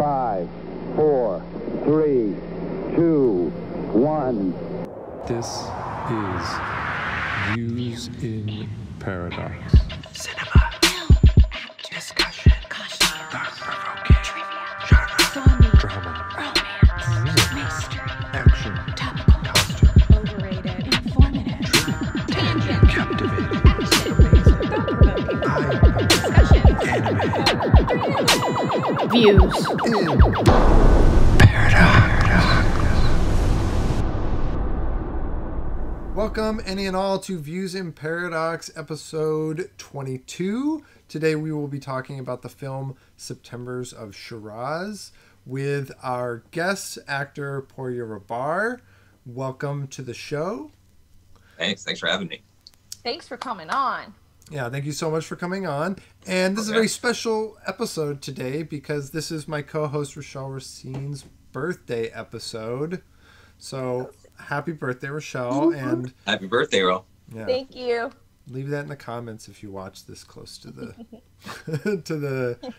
5, 4, 3, 2, 1. This is Views in Paradox. Cinema. Discussion. Thought-provoking. Trivia. Genre. Drama. Romance. Music. Mystery. Action. Topical. Costume. Overrated. Informative. True. Tangent. Captivating. Action. Thought-provoking. Discussion. Animated. Views in Paradox. Welcome, any and all, to Views in Paradox, episode 22. Today we will be talking about the film Septembers of Shiraz with our guest actor, Pourya Rahbar. Welcome to the show. Thanks for having me. Thanks for coming on. Yeah, thank you so much for coming on. And this is a very special episode today because this is my co-host Rochelle Racine's birthday episode. So happy birthday, Rochelle, and happy birthday, Ro. Yeah. Thank you. Leave that in the comments if you watch this close to the to the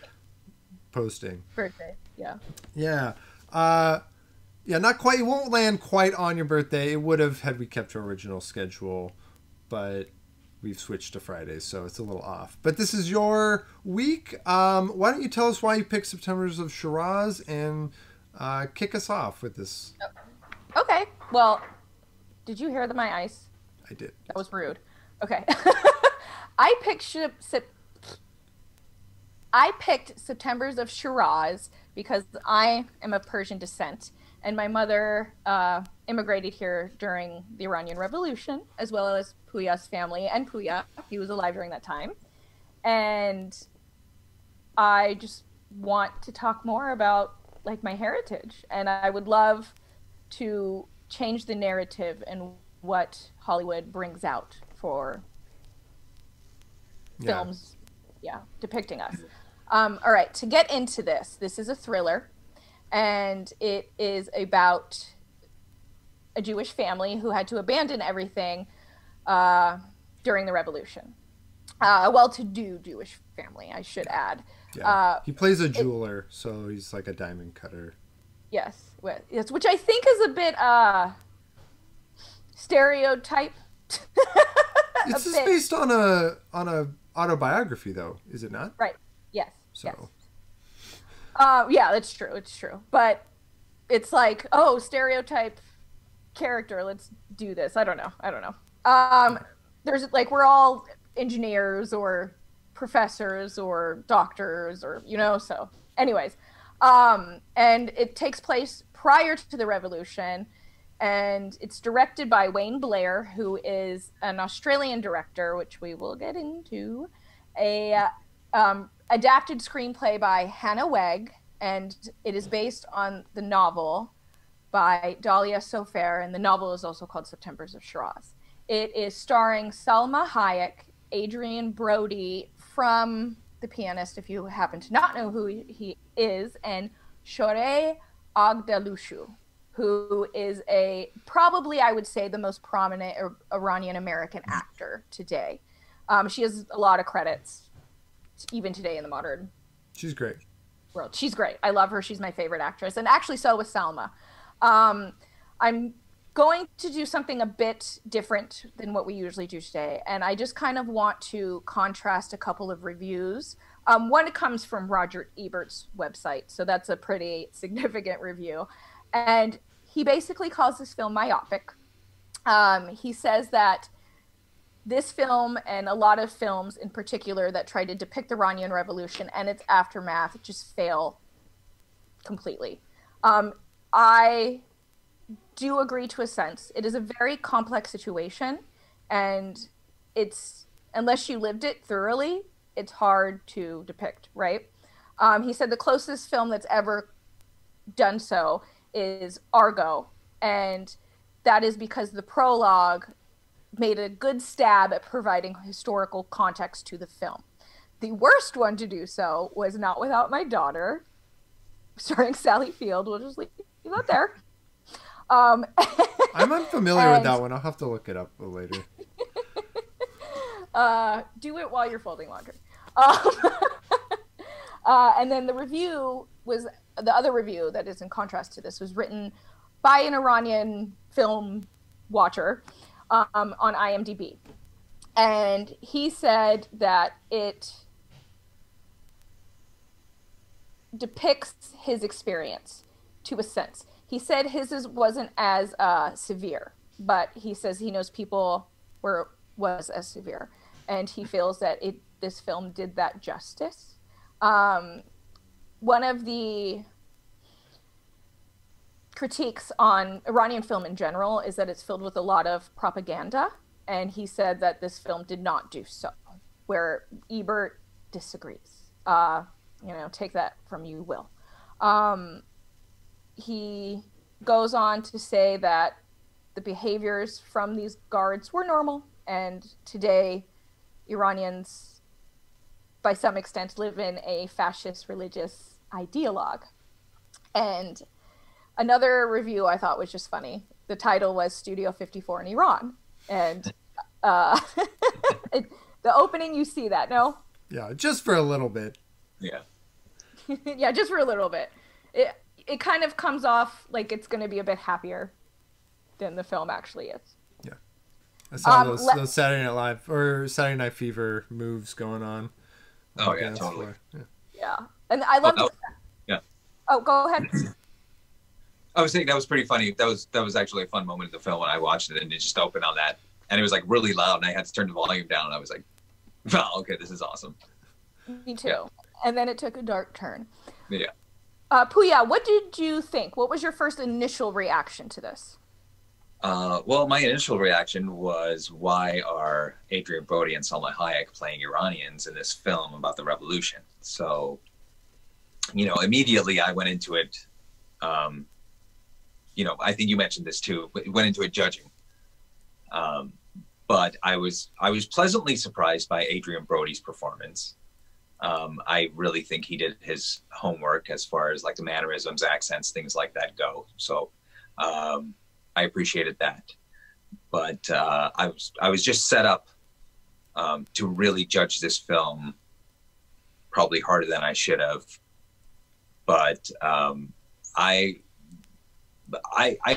posting. Birthday, yeah. Yeah. Yeah, not quite, it won't land quite on your birthday. It would have had we kept our original schedule, but we've switched to Fridays, so it's a little off. But this is your week. Why don't you tell us why you picked Septembers of Shiraz and kick us off with this. Oh. Okay, well, did you hear my ice? I did. That was rude. Okay. I picked Septembers of Shiraz because I am of Persian descent, and my mother immigrated here during the Iranian Revolution, as well as Puya's family, and Pourya, he was alive during that time. And I just want to talk more about, like, my heritage, and I would love to change the narrative and what Hollywood brings out for films, depicting us. All right, to get into this, this is a thriller, and it is about a Jewish family who had to abandon everything during the revolution. A well-to-do Jewish family, I should add. Yeah. He plays a jeweler, so he's like a diamond cutter. Yes, which I think is a bit stereotype. This is based on a autobiography, though, is it not? Right. Yes. So. Yes. Yeah, that's true. It's true, but it's like, oh, stereotype character. Let's do this. I don't know. There's like, we're all engineers or professors or doctors or So, anyways. And it takes place prior to the revolution, and it's directed by Wayne Blair, who is an Australian director, which we will get into. A adapted screenplay by Hannah Wegg, and it is based on the novel by Dalia Sofer, and the novel is also called Septembers of Shiraz. It is starring Salma Hayek, Adrian Brody from The Pianist, if you happen to not know who he is, and Shohreh Aghdashloo, who is probably, I would say, the most prominent Iranian-American actor today. She has a lot of credits, even today in the modern world. She's great. I love her. She's my favorite actress, and actually so was Salma. I'm going to do something a bit different than what we usually do today, and I just kind of want to contrast a couple of reviews. One comes from Roger Ebert's website, so that's a pretty significant review. And he basically calls this film myopic. He says that this film, and a lot of films in particular that try to depict the Iranian Revolution and its aftermath, just fail completely. I do agree to a sense. It is a very complex situation, and it's, unless you lived it thoroughly, it's hard to depict, right? He said the closest film that's ever done so is Argo, and that is because the prologue made a good stab at providing historical context to the film. The worst one to do so was Not Without My Daughter, starring Sally Field. We'll just leave that there. I'm unfamiliar with that one. I'll have to look it up later. Do it while you're folding laundry. And then the review was the other review that is in contrast to this was written by an Iranian film watcher on IMDb. And he said that it depicts his experience to a sense. He said his wasn't as severe, but he says he knows people where it was as severe. And he feels that this film did that justice. One of the critiques on Iranian film in general is that it's filled with a lot of propaganda. And he said that this film did not do so, where Ebert disagrees. You know, take that from you, Will. He goes on to say that the behaviors from these guards were normal, and today Iranians, by some extent, live in a fascist religious ideologue. And another review I thought was just funny. The title was Studio 54 in Iran. And the opening, you see that, no? Yeah, just for a little bit. Yeah. Yeah, just for a little bit. It kind of comes off like it's going to be a bit happier than the film actually is. Yeah. I saw those Saturday Night Live or Saturday Night Fever moves going on. Oh, yeah, totally. Yeah. Yeah. And I love yeah. Oh, go ahead. I was saying that was pretty funny. That was actually a fun moment of the film when I watched it, and it just opened on that, and it was like really loud, and I had to turn the volume down, and I was like, "Wow, okay, this is awesome." Me too. Yeah. And then it took a dark turn. Yeah. Pourya, what did you think? What was your first initial reaction to this? Well, my initial reaction was, why are Adrian Brody and Salma Hayek playing Iranians in this film about the revolution? So, you know, immediately I went into it. You know, I think you mentioned this too, went into it judging. But I was pleasantly surprised by Adrian Brody's performance. I really think he did his homework as far as like the mannerisms, accents, things like that go. So I appreciated that. But I was just set up to really judge this film probably harder than I should have. But I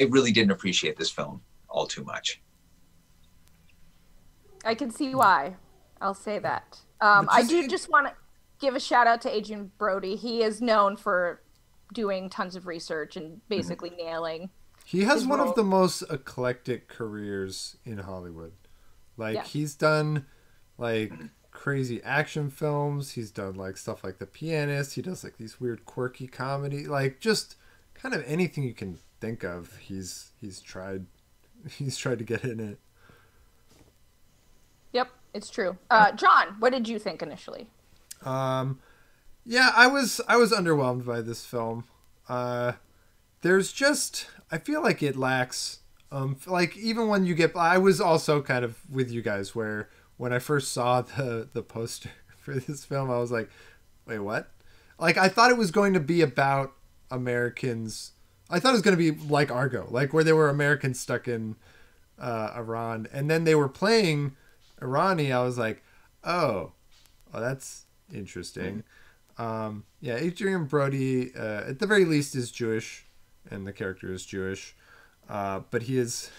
really didn't appreciate this film all too much. I can see why. I'll say that. I do just want to give a shout out to Adrian Brody. He is known for doing tons of research and basically nailing. He has one of the most eclectic careers in Hollywood. Like, yeah. He's done like crazy action films. He's done like stuff like The Pianist. He does like these weird quirky comedy, like just kind of anything you can think of. He's tried to get in it. Yep, it's true. John, what did you think initially? Yeah, I was underwhelmed by this film. There's just, I feel like it lacks, like even when you get, I was also kind of with you guys where when I first saw the poster for this film, I was like, wait, what? Like, I thought it was going to be about Americans. I thought it was going to be like Argo, like where there were Americans stuck in Iran, and then they were playing Irani. I was like, oh, that's interesting. Yeah, Adrian Brody at the very least is Jewish, and the character is Jewish, but he is,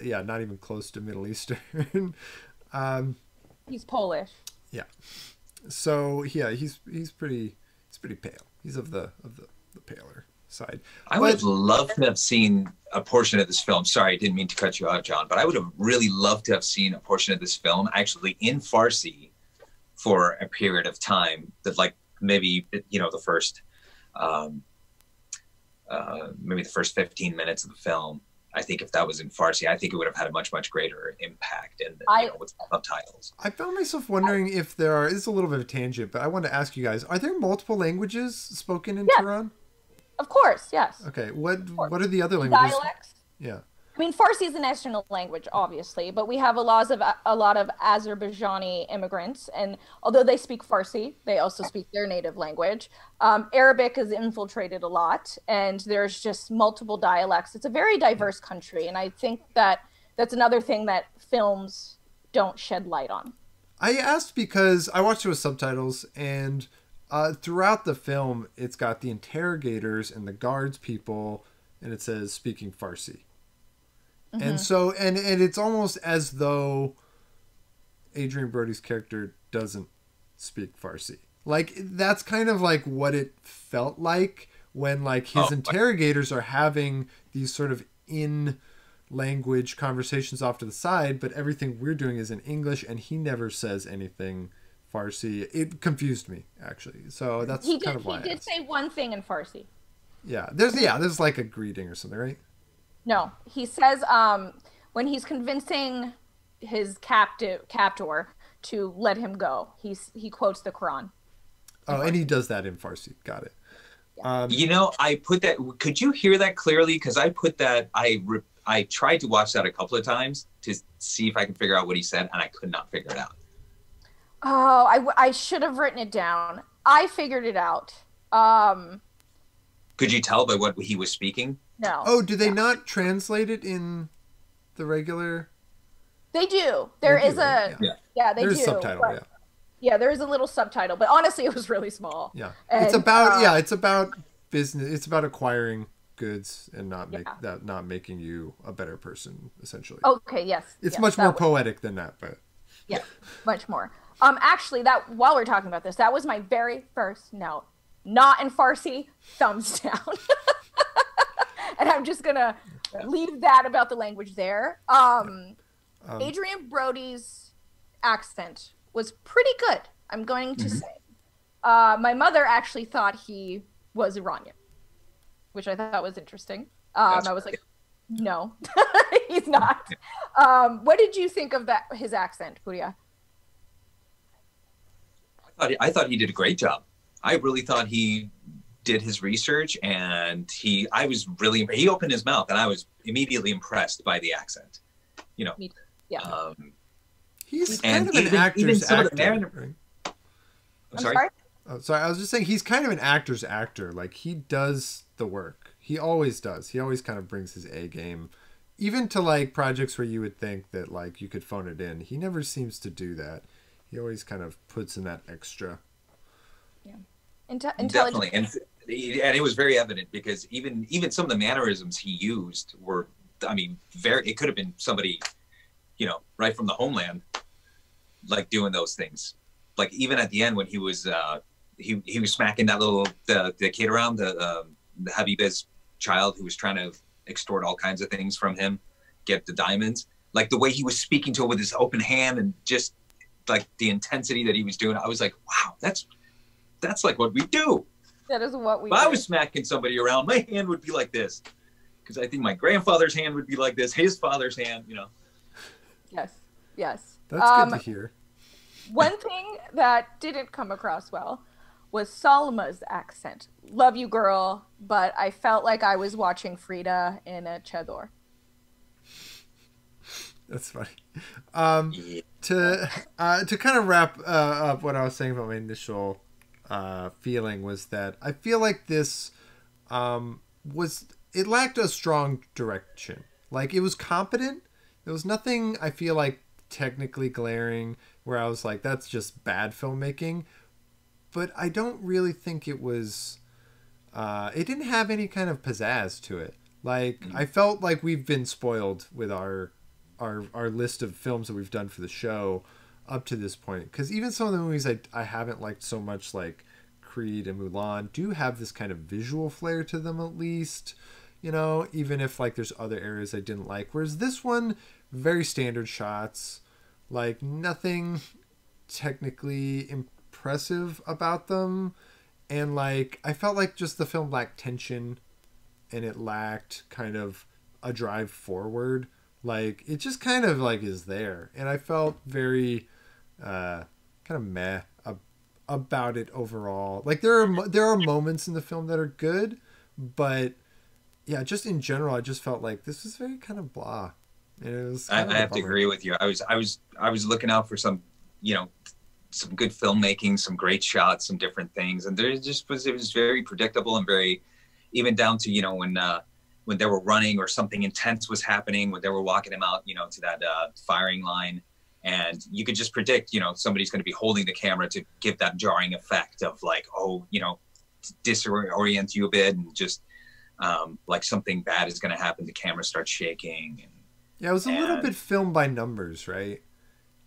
yeah, not even close to Middle Eastern. He's Polish. Yeah, so yeah, he's pretty pale. He's of the paler side. I would have loved to have seen a portion of this film. Sorry, I didn't mean to cut you out, John, but I would have really loved to have seen a portion of this film actually in Farsi for a period of time, that like maybe, you know, the first 15 minutes of the film. I think if that was in Farsi, I think it would have had a much greater impact. And you know, with subtitles, I found myself wondering if there are. It's a little bit of a tangent, but I want to ask you guys: are there multiple languages spoken in Tehran? Of course, yes. Okay, what are the other languages? Dialects. Yeah. I mean, Farsi is a national language, obviously, but we have a lot of Azerbaijani immigrants, and although they speak Farsi, they also speak their native language. Arabic is infiltrated a lot, and there's just multiple dialects. It's a very diverse country, and I think that that's another thing that films don't shed light on. I asked because I watched it with subtitles, and Throughout the film, it's got the interrogators and the guards people, and it says speaking Farsi. Mm-hmm. And so, and it's almost as though Adrian Brody's character doesn't speak Farsi. Like, that's kind of like what it felt like when, like, his interrogators are having these sort of in-language conversations off to the side, but everything we're doing is in English, and he never says anything Farsi. It confused me, actually. So that's kind of why he did say one thing in Farsi. Yeah, there's like a greeting or something, right? No, he says when he's convincing his captor to let him go, he quotes the Quran. Oh, and he does that in Farsi. Got it. Yeah. You know, I put that. Could you hear that clearly? Because I put that. I tried to watch that a couple of times to see if I could figure out what he said, and I could not figure it out. Oh, I should have written it down. I figured it out. Could you tell by what he was speaking? No. Oh, do they not translate it in the regular? They do. There is a subtitle. Yeah, there is a little subtitle, but honestly, it was really small. Yeah, and it's about business. It's about acquiring goods and not making you a better person, essentially. Okay. Yes. It's much more poetic than that, but yeah, much more. Actually, that while we're talking about this, that was my very first note. Not in Farsi. Thumbs down. And I'm just gonna leave that about the language there. Adrian Brody's accent was pretty good, I'm going to say. My mother actually thought he was Iranian, which I thought was interesting. I was like, no, he's not. What did you think of that, his accent, Pourya? I thought he did a great job. I really thought he did his research, and he opened his mouth, and I was immediately impressed by the accent. You know, yeah. He's kind of an actor's actor. I'm sorry. Oh, sorry, I was just saying he's kind of an actor's actor. Like, he does the work. He always does. He always kind of brings his A game, even to like projects where you would think that like you could phone it in. He never seems to do that. He always kind of puts in that extra. Yeah, definitely, and it was very evident because even some of the mannerisms he used were, I mean, very. It could have been somebody, you know, right from the homeland, like doing those things. Like even at the end when he was he was smacking that little the kid around, the Habiba's child who was trying to extort all kinds of things from him, get the diamonds. Like the way he was speaking to her with his open hand and just like the intensity that he was doing, I was like, wow, that's like what we do. That is what we do. If I was smacking somebody around, my hand would be like this. Because I think my grandfather's hand would be like this, his father's hand, you know. Yes, yes. That's good to hear. One thing that didn't come across well was Salma's accent. Love you, girl, but I felt like I was watching Frida in a chador. That's funny. To kind of wrap up what I was saying about my initial feeling was that I feel like this it lacked a strong direction. Like, it was competent. There was nothing, I feel like, technically glaring where I was like, that's just bad filmmaking. But I don't really think it was... it didn't have any kind of pizzazz to it. Like, I felt like we've been spoiled with our list of films that we've done for the show up to this point. Because even some of the movies I haven't liked so much, like Creed and Mulan, do have this kind of visual flair to them at least. You know, even if like there's other areas I didn't like. Whereas this one, very standard shots, like nothing technically impressive about them. And like, I felt like just the film lacked tension and it lacked kind of a drive forward. Like, it just kind of like is there. And I felt very kind of meh about it overall. Like there are moments in the film that are good, but yeah, just in general, I just felt like this was very kind of blah. And it was I have to agree with you. I was looking out for some, you know, some good filmmaking, some great shots, some different things, and there just was. It was very predictable and very, even down to, you know, when they were running or something intense was happening, when they were walking him out, you know, to that firing line, And you could just predict, you know, somebody's going to be holding the camera to give that jarring effect of like, oh, you know, disorient you a bit, and just like something bad is going to happen. The camera starts shaking. And, yeah, it was a little bit filmed by numbers, right?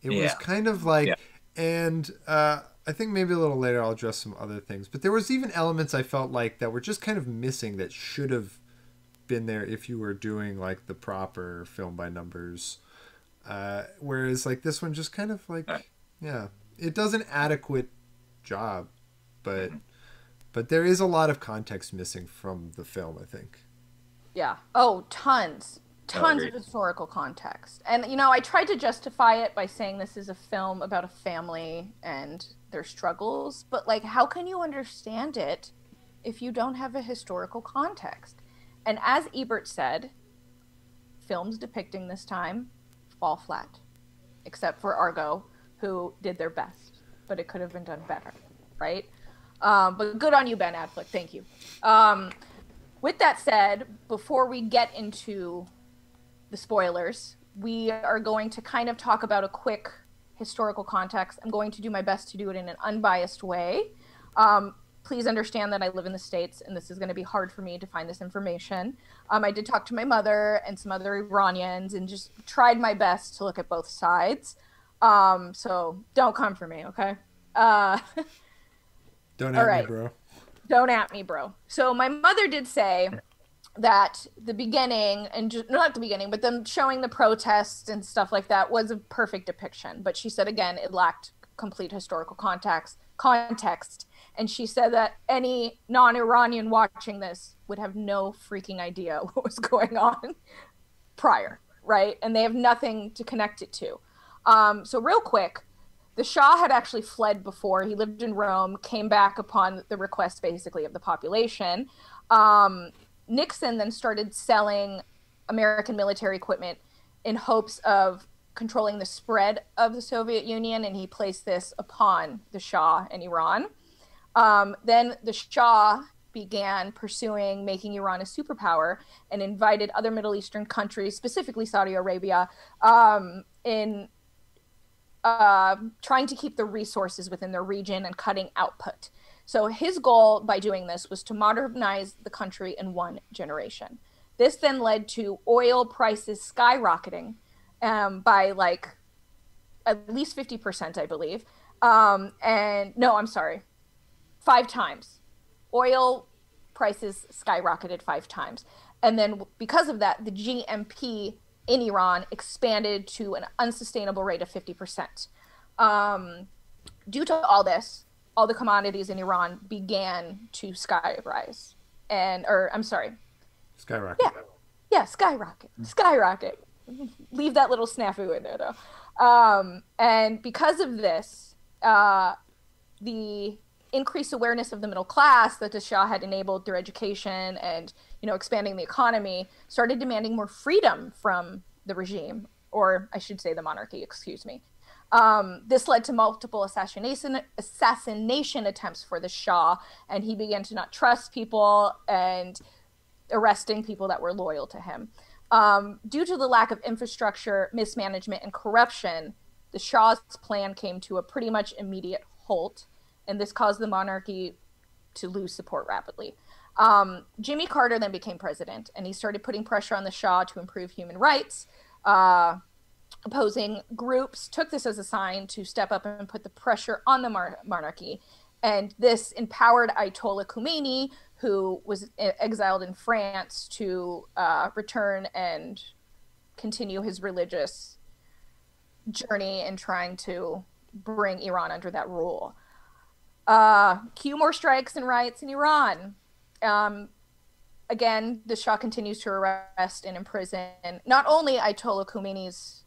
It was kind of like, and I think maybe a little later I'll address some other things. But there was even elements I felt like that were just kind of missing that should have been there if you were doing like the proper film by numbers. Whereas like this one just kind of like, yeah, it does an adequate job, but there is a lot of context missing from the film, I think. Yeah. Oh, tons of historical context. And, you know, I tried to justify it by saying this is a film about a family and their struggles, but like, how can you understand it if you don't have a historical context? And as Ebert said, films depicting this time fall flat, except for Argo, who did their best, but it could have been done better, right? But good on you, Ben Affleck. Thank you. With that said, before we get into the spoilers, we are going to kind of talk about a quick historical context. I'm going to do my best to do it in an unbiased way. Please understand that I live in the States, and this is going to be hard for me to find this information. I did talk to my mother and some other Iranians and just tried my best to look at both sides. So don't come for me, okay? Don't at me, bro. Don't at me, bro. So my mother did say that the beginning, and just, not the beginning, but them showing the protests and stuff like that was a perfect depiction. But she said, again, it lacked complete historical context. And she said that any non-Iranian watching this would have no freaking idea what was going on prior, right? And they have nothing to connect it to. So real quick, the Shah had actually fled before. He lived in Rome, came back upon the request, basically, of the population. Nixon then started selling American military equipment in hopes of controlling the spread of the Soviet Union, and he placed this upon the Shah and Iran. Then the Shah began pursuing making Iran a superpower and invited other Middle Eastern countries, specifically Saudi Arabia, in trying to keep the resources within their region and cutting output. So his goal by doing this was to modernize the country in one generation. This then led to oil prices skyrocketing by like at least 50%, I believe. And no, I'm sorry. 5 times. Oil prices skyrocketed 5 times. And then because of that, the GNP in Iran expanded to an unsustainable rate of 50%. Due to all this, all the commodities in Iran began to skyrise. Skyrocket. Yeah, skyrocket. Skyrocket. Leave that little snafu in there, though. And because of this, the increased awareness of the middle class that the Shah had enabled through education and, you know, expanding the economy started demanding more freedom from the regime, or I should say the monarchy, excuse me. This led to multiple assassination attempts for the Shah, and he began to not trust people and arresting people that were loyal to him. Due to the lack of infrastructure, mismanagement, and corruption, the Shah's plan came to a pretty much immediate halt. And this caused the monarchy to lose support rapidly. Jimmy Carter then became president, and he started putting pressure on the Shah to improve human rights. Opposing groups took this as a sign to step up and put the pressure on the monarchy. And this empowered Ayatollah Khomeini, who was exiled in France, to return and continue his religious journey in trying to bring Iran under that rule. Cue more strikes and riots in Iran. Again, the Shah continues to arrest and imprison not only Ayatollah Khomeini's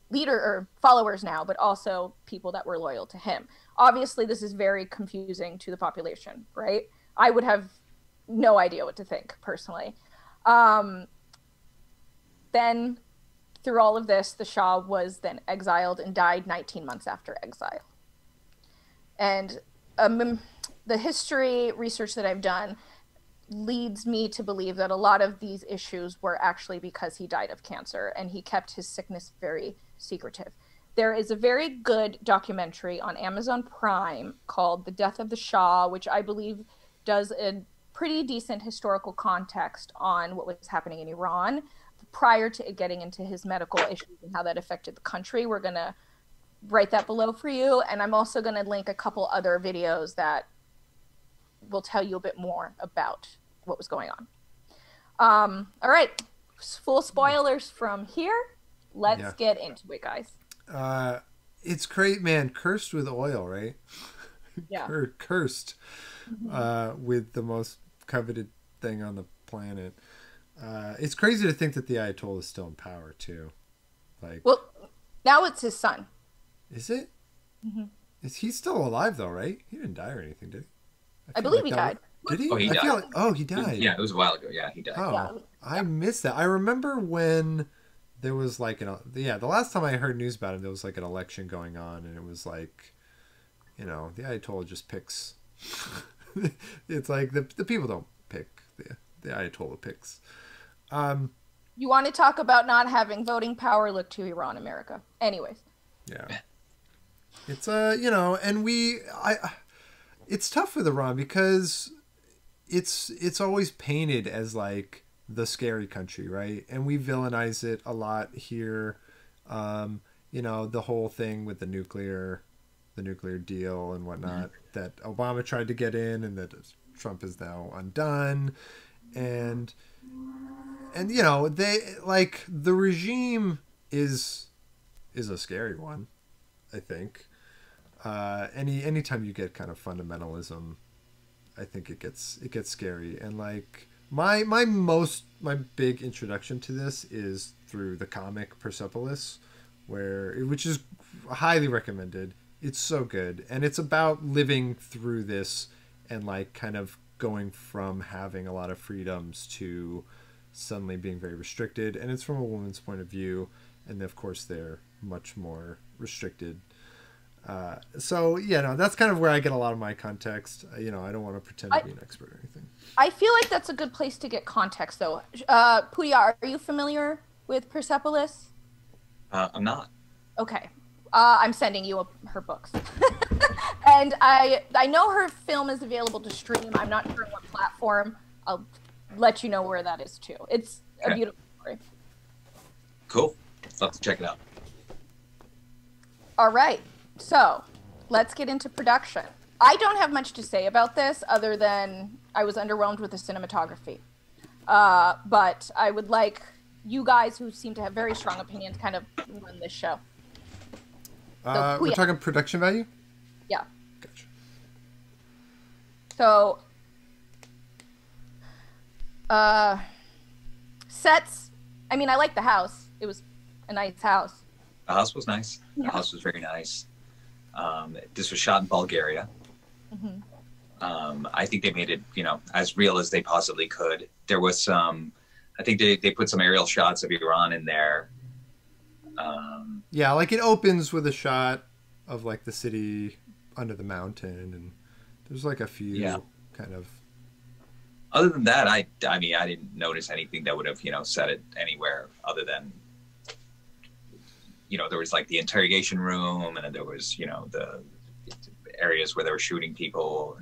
followers now, but also people that were loyal to him. Obviously, this is very confusing to the population, right? I would have no idea what to think, personally. Then, through all of this, the Shah was then exiled and died 19 months after exile. And the history research that I've done leads me to believe that a lot of these issues were actually because he died of cancer, and he kept his sickness very secretive. There is a very good documentary on Amazon Prime called The Death of the Shah, which I believe does a pretty decent historical context on what was happening in Iran prior to getting into his medical issues and how that affected the country. We're going to write that below for you. And I'm also going to link a couple other videos that will tell you a bit more about what was going on. All right. Full spoilers from here. Let's get into it, guys. It's great, man. Cursed with oil, right? Yeah. Cursed with the most coveted thing on the planet. It's crazy to think that the Ayatollah is still in power too. Like, well, now it's his son. Is it? Mm-hmm. Is he still alive though? Right? He didn't die or anything, did he? I believe like he died. Did he? Oh, he died. Like, oh, he died. Yeah, it was a while ago. Yeah, he died. Oh, yeah. I missed that. I remember when there was like an the last time I heard news about him, there was like an election going on, and it was like, you know, the Ayatollah just picks. It's like the people don't pick, the Ayatollah picks. You want to talk about not having voting power? Look to Iran, America. Anyways. Yeah. It's you know, and it's tough with Iran because it's always painted as like the scary country, right? And we villainize it a lot here. You know, the whole thing with the nuclear deal and whatnot that Obama tried to get in and that Trump is now undone. And you know, they like the regime is a scary one, I think. Anytime you get kind of fundamentalism, I think it gets scary. And like my big introduction to this is through the comic Persepolis, which is highly recommended. It's so good, and it's about living through this and like kind of going from having a lot of freedoms to suddenly being very restricted, and it's from a woman's point of view, and of course they're much more restricted. So yeah, no, that's kind of where I get a lot of my context. You know, I don't want to pretend to be an expert or anything. I feel like that's a good place to get context though. Pourya, are you familiar with Persepolis? I'm not. Okay. I'm sending you her books. And I know her film is available to stream. I'm not sure what platform. I'll let you know where that is too. It's a beautiful story. Cool. Let's check it out. All right. So let's get into production. I don't have much to say about this other than I was underwhelmed with the cinematography. But I would like you guys who seem to have very strong opinions kind of run this show. So, we're talking production value? Yeah. Gotcha. So, sets. I mean, I like the house. It was a nice house. The house was nice. Yeah. The house was very nice. This was shot in Bulgaria. Mm-hmm. I think they made it, you know, as real as they possibly could. There was some, I think they put some aerial shots of Iran in there. Yeah, like it opens with a shot of like the city under the mountain, and there's like a few kind of. Other than that, I mean, I didn't notice anything that would have, you know, set it anywhere other than, you know, there was like the interrogation room, and then there was, you know, the areas where they were shooting people,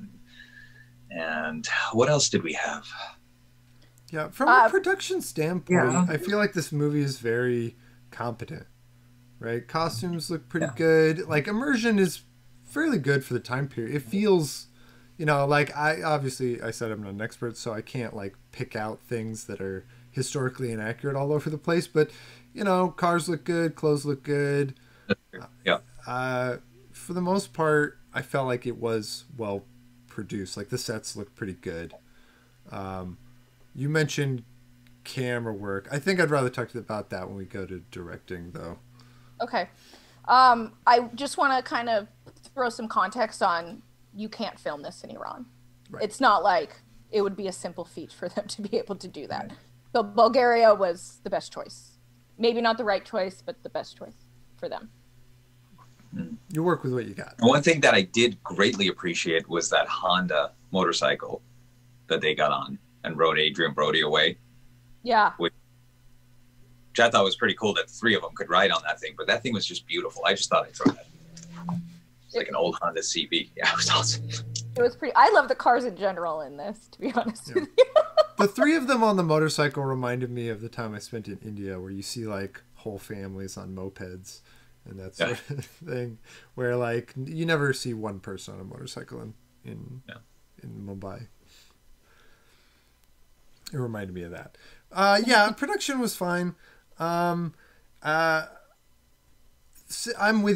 and what else did we have? Yeah, from a production standpoint, I feel like this movie is very competent, right? Costumes look pretty good. Like immersion is fairly good for the time period. It feels, you know, like I said I'm not an expert, so I can't like pick out things that are historically inaccurate all over the place, but you know, cars look good, clothes look good. Yeah. For the most part, I felt like it was well produced. Like the sets look pretty good. You mentioned camera work. I think I'd rather talk about that when we go to directing though. Okay. I just want to kind of throw some context on, you can't film this in Iran. Right. It's not like it would be a simple feat for them to be able to do that. Right. So Bulgaria was the best choice. Maybe not the right choice, but the best choice for them. You work with what you got. One thing that I did greatly appreciate was that Honda motorcycle that they got on and rode Adrian Brody away. Yeah. Which which I thought was pretty cool that the three of them could ride on that thing. But that thing was just beautiful. I just thought I'd throw that. It's like an old Honda CB. Yeah, it was awesome. It was pretty. I love the cars in general in this, to be honest with you. The three of them on the motorcycle reminded me of the time I spent in India, where you see like whole families on mopeds and that sort of thing, where like you never see one person on a motorcycle in Mumbai. It reminded me of that. Yeah, production was fine. I'm with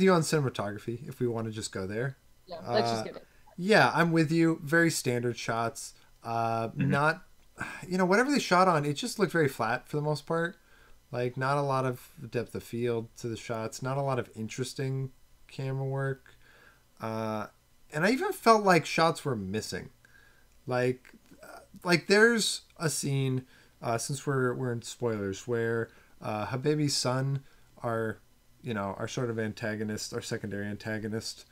you on cinematography, if we want to just go there. Yeah, let's just get it. Yeah, I'm with you. Very standard shots. Not, you know, whatever they shot on, it just looked very flat for the most part. Like, not a lot of depth of field to the shots. Not a lot of interesting camera work. And I even felt like shots were missing. Like there's a scene, since we're in spoilers, where Habibi's son, our sort of antagonist, our secondary antagonist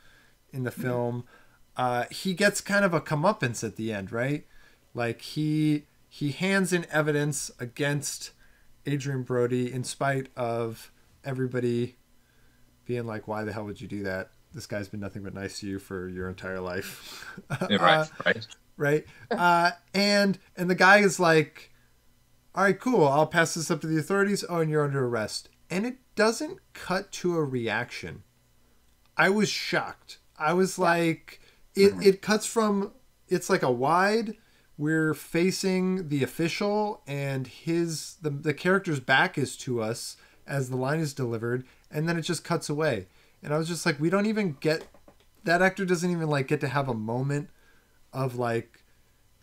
in the film, he gets kind of a comeuppance at the end, right? Like he hands in evidence against Adrian Brody in spite of everybody being like, why the hell would you do that? This guy's been nothing but nice to you for your entire life. Right. And the guy is like, all right, cool. I'll pass this up to the authorities. Oh, and you're under arrest. And it doesn't cut to a reaction. I was shocked. I was like, it cuts from, it's like a wide, we're facing the official and his, the character's back is to us as the line is delivered. And then it just cuts away. And I was just like, we don't even get, that actor doesn't even like get to have a moment of like,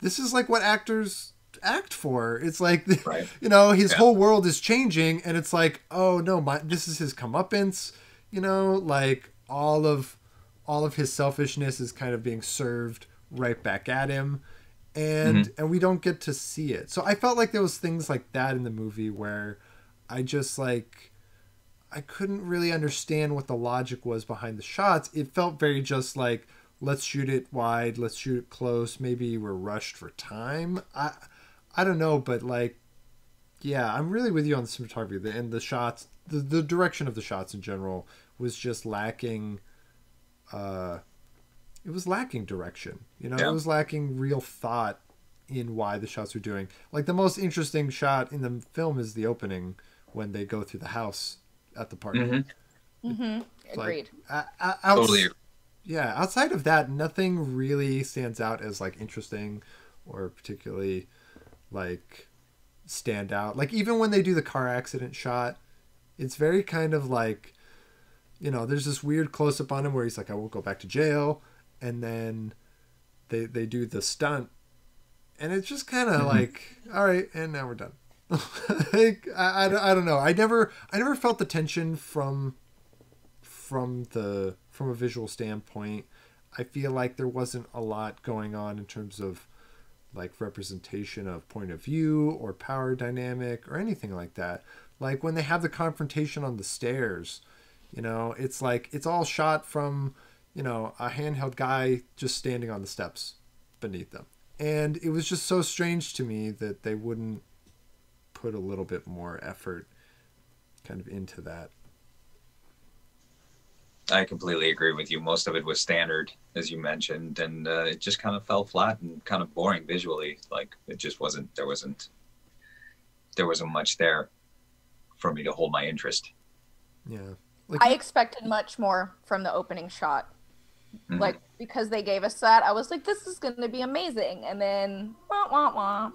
this is like what actors act for. It's like, you know, his whole world is changing and it's like, oh no, this is his comeuppance, you know, like all of his selfishness is kind of being served right back at him. And we don't get to see it. So I felt like there was things like that in the movie where I just like, I couldn't really understand what the logic was behind the shots. It felt very just like, let's shoot it wide, let's shoot it close, maybe we're rushed for time. I don't know, but like, yeah, I'm really with you on the cinematography and the shots, the direction of the shots in general was just lacking, it was lacking direction, you know, it was lacking real thought in why the shots were doing. Like the most interesting shot in the film is the opening when they go through the house at the party. Agreed. Like, totally agree. Yeah, outside of that, nothing really stands out as like interesting or particularly like stand out. Like even when they do the car accident shot, it's very kind of like, you know, there's this weird close up on him where he's like, I won't go back to jail. And then they do the stunt and it's just kind of like, all right, and now we're done. Like, I don't know. I never felt the tension from a visual standpoint. I feel like there wasn't a lot going on in terms of like representation of point of view or power dynamic or anything like that. Like when they have the confrontation on the stairs, you know, it's like, it's all shot from, you know, a handheld guy just standing on the steps beneath them. And it was just so strange to me that they wouldn't put a little bit more effort kind of into that. I completely agree with you. Most of it was standard, as you mentioned, and it just kind of fell flat and kind of boring visually. Like it just wasn't, there wasn't much there for me to hold my interest. Yeah. Like, I expected much more from the opening shot. Like, because they gave us that, I was like, this is going to be amazing. And then, wah, wah, wah.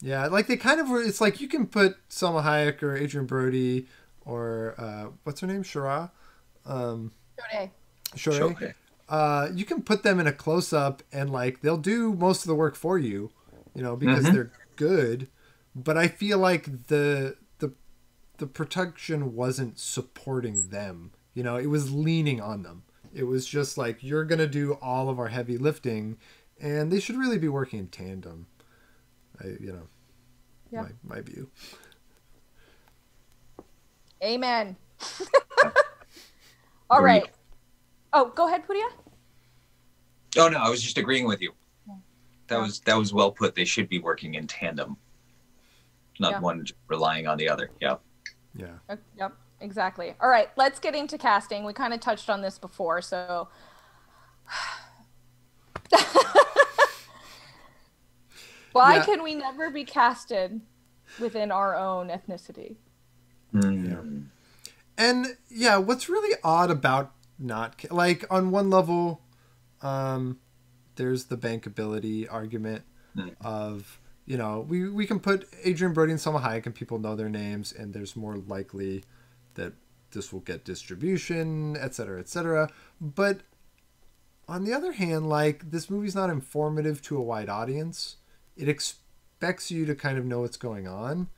Yeah. Like they kind of were, it's like you can put Salma Hayek or Adrian Brody or what's her name? Shohreh? Shohreh. You can put them in a close up and like they'll do most of the work for you, you know, because they're good. But I feel like the production wasn't supporting them. You know, it was leaning on them. It was just like, you're gonna do all of our heavy lifting, and they should really be working in tandem. My view. Amen. All right. Oh, go ahead, Pourya. Oh no, I was just agreeing with you. That was well put. They should be working in tandem. not one relying on the other. Yeah. Yeah. Yep. Exactly. All right. Let's get into casting. We kind of touched on this before, so. Why can we never be casted within our own ethnicity? Mm. Yeah. And yeah, what's really odd about not, like, on one level, there's the bankability argument of, you know, we can put Adrian Brody and Salma Hayek and people know their names, and there's more likely that this will get distribution, et cetera, et cetera. But on the other hand, like, this movie's not informative to a wide audience. It expects you to kind of know what's going on.